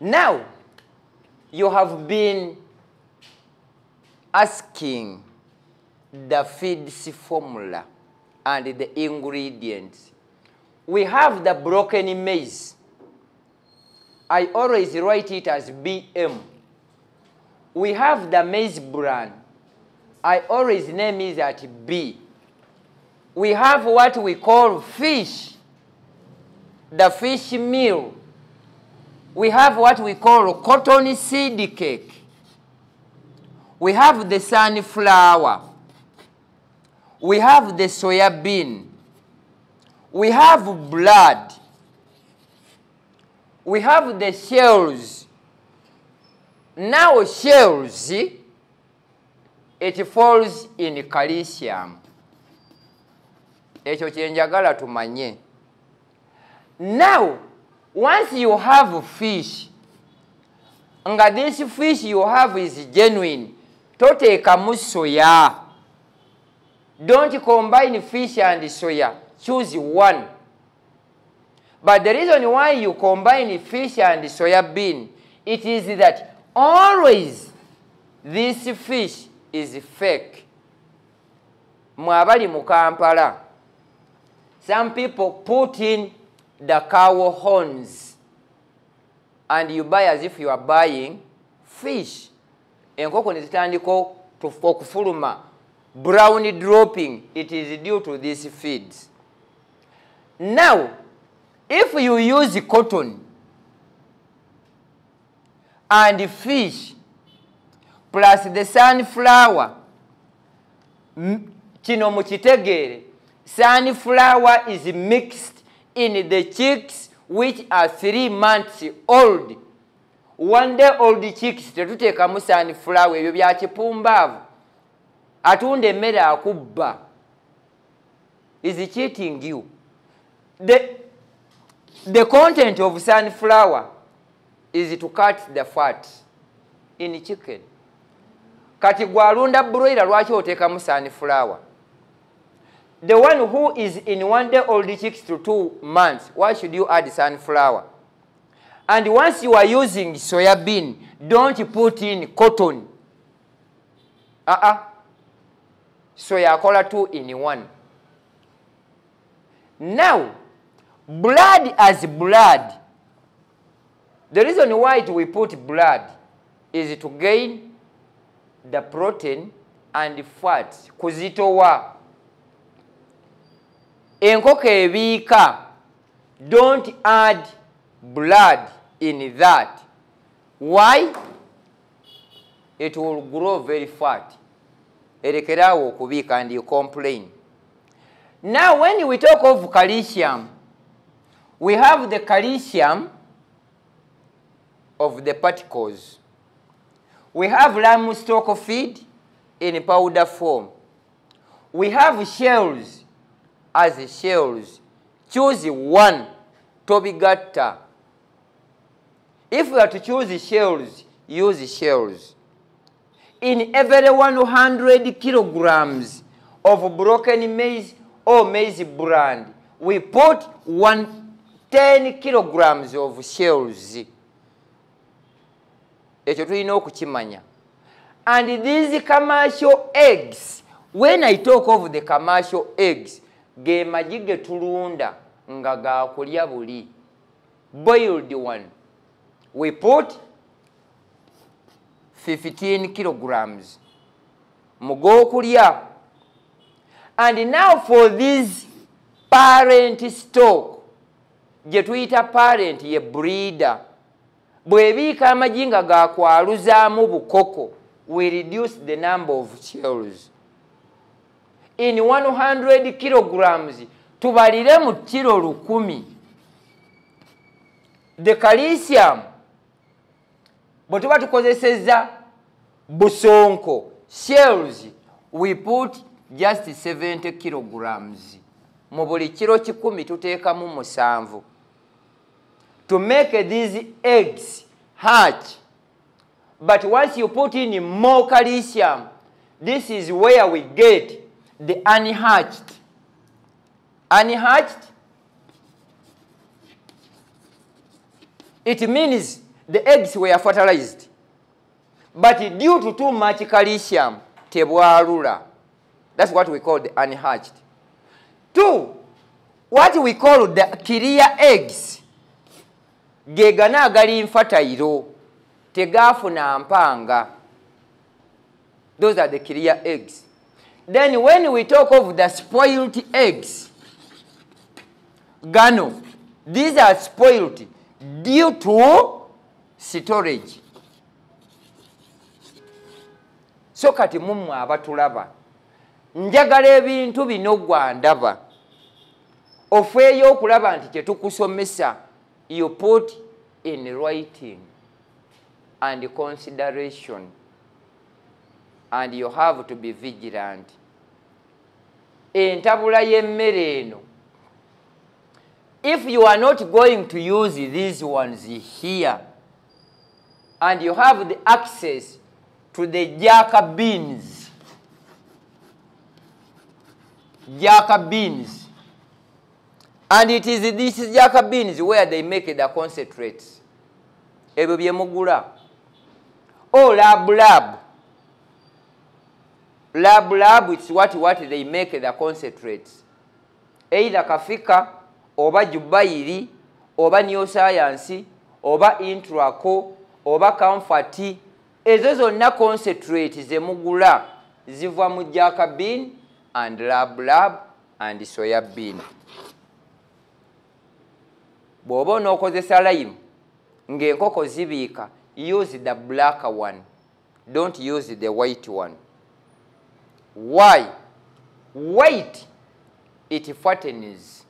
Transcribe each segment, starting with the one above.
Now, you have been asking the feeds formula and the ingredients. We have the broken maize. I always write it as BM. We have the maize bran. I always name it at B. We have what we call fish, the fish meal. We have what we call cotton seed cake. We have the sunflower. We have the soya bean. We have blood. We have the shells. Now shells, it falls in calcium. Now, once you have fish, and this fish you have is genuine, don't combine fish and soya. Choose one. But the reason why you combine fish and soya bean, it is that always this fish is fake. Mwabali mukampala. Some people put in the cow horns, and you buy as if you are buying fish. Enkoko nizitandiko okufuluma. Brown dropping, it is due to these feeds. Now, if you use cotton and fish plus the sunflower, kino mukitegere, sunflower is mixed in the chicks which are 3 months old. 1 day old chicks, tetutekamu sunflower, ebyo bya kipumbavu. Atunde meda akubba. Is cheating you. The content of sunflower is to cut the fat in chicken. Kati gwalunda broiler lwaki otekamu sunflower. The one who is in 1 day old chicks to 2 months, why should you add sunflower? And once you are using soya bean, don't put in cotton. So you are called 2 in 1. Now, blood as blood. The reason why we put blood is to gain the protein and the fat. Kuzitowa. Enkoke vika. Don't add blood in that. Why? It will grow very fat. And you complain. Now, when we talk of calcium, we have the calcium of the particles. We have livestock feed in powder form. We have shells as shells. Choose one, tobigata. If you are to choose shells, use shells. In every 100 kilograms of broken maize or maize bran, we put 10 kilograms of shells. And these commercial eggs, when I talk of the commercial eggs, ge majige tulunda ngaga kuliabuli, boiled one, we put 15 kilograms. Mugokuria. And now for this parent stock, jetuita parent ye breeder. Bwebika amajinga ga kwaluzamu bukoko, we reduce the number of shells. In 100 kilograms, tubalire mu kilo 10. The calcium, but what causes busonko shells, we put just 70 kilograms. Moboli kilo chikumi tuteka mu musanvu. To make these eggs hatch. But once you put in more calcium, this is where we get the unhatched. Unhatched, it means the eggs were fertilized. But due to too much calcium, tebwarula. That's what we call the unhatched. Two, what we call the clear eggs, gegana agali infertile, tegafuna mpanga. Those are the clear eggs. Then when we talk of the spoiled eggs, gano, these are spoiled due to storage. So kati mumu abatulaba, njagala ebintu bino gwandaba, ofweyo okulaba nti kye tukusomesa, you put in writing and consideration, and you have to be vigilant. Entabula y'emmere eno, if you are not going to use these ones here, and you have the access to the jaca beans, and it is these jaca beans where they make the concentrates. Ebyo bye mugula. Oh, lab, it's what they make the concentrates. Either kafika, oba jubairi, oba new science, oba intraco, oba comforti. Ezo zonna concentrate ze mugula ziva mu jaca bean and lab and soya bean. Bobo no kozesa lime nge nkoko zibika, use the black one, don't use the white one. Why? White, it fattens,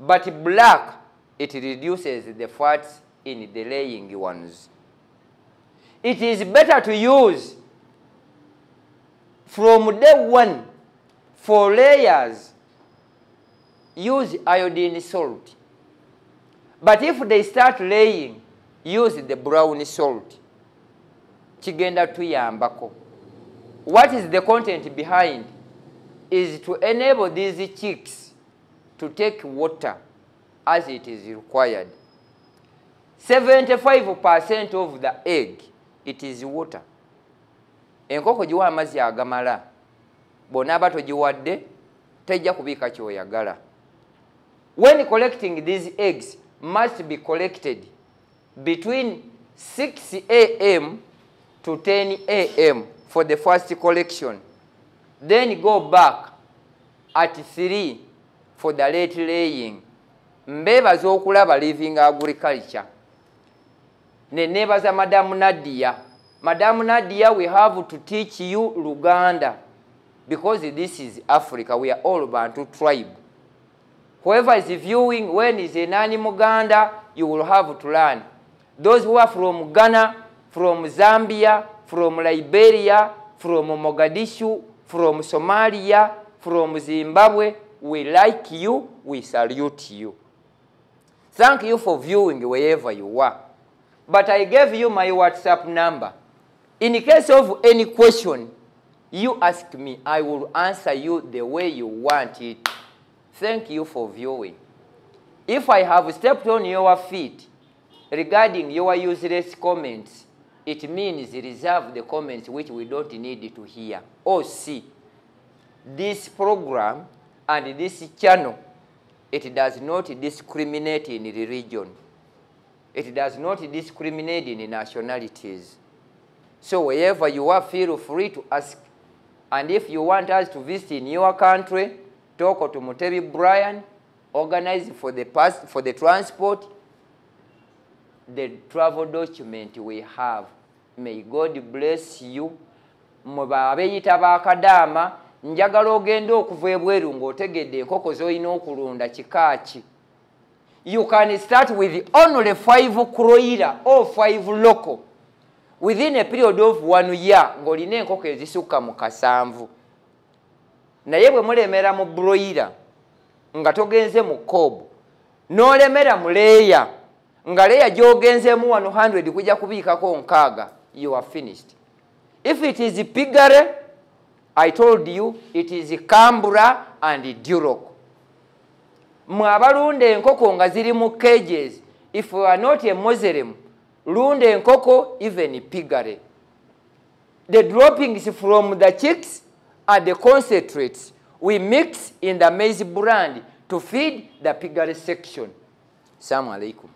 but black, it reduces the fats in the laying ones. It is better to use from day one for layers, use iodine salt. But if they start laying, use the brown salt. Chigenda tuyambako. What is the content behind? Is to enable these chicks to take water as it is required. 75% of the egg, it is water. Enkoko jiwa amazi agamala. Bonaba tojiwadde, teja kubika kyoyagala. When collecting these eggs, must be collected between 6 a.m. to 10 a.m. for the first collection. Then go back at 3 for the late laying. Mbeba zokulaba Living Agriculture. Neneba za Madam Nadia. Madam Nadia, we have to teach you Luganda, because this is Africa. We are all Bantu tribe. Whoever is viewing, when is an animal Uganda, you will have to learn. Those who are from Ghana, from Zambia, from Liberia, from Mogadishu, from Somalia, from Zimbabwe, we like you, we salute you. Thank you for viewing wherever you are. But I gave you my WhatsApp number. In case of any question, you ask me, I will answer you the way you want it. Thank you for viewing. If I have stepped on your feet regarding your useless comments, it means reserve the comments which we don't need to hear or see. This program and this channel, it does not discriminate in religion. It does not discriminate in nationalities. So wherever you are, feel free to ask. And if you want us to visit in your country, talk to Mutebi Brian, organize for the transport, the travel document we have. May God bless you. Mubabeyita bakadama, njagala ogenda okuva ebweru ng'otegedde enkoko z'olina okulunda kikaaki. You can start with only 5 kuroiler or 5 local within a period of 1 year ng'olina enkoko ezisukka mu 7. Naye bwe mulemera mu broiler nga togenze mu kobo, nolemera mu leya nga leya gyogenze mu 100 kujja kubiikako nkaaga, you are finished. If it is pigare, I told you it is kambura and duroko. Mwabalunda enkoko nga ziri mu cages, if you are not a Muslim, rundi enkoko, even piggery. The droppings from the chicks are the concentrates we mix in the maize brand to feed the piggery section. Assalamu alaikum.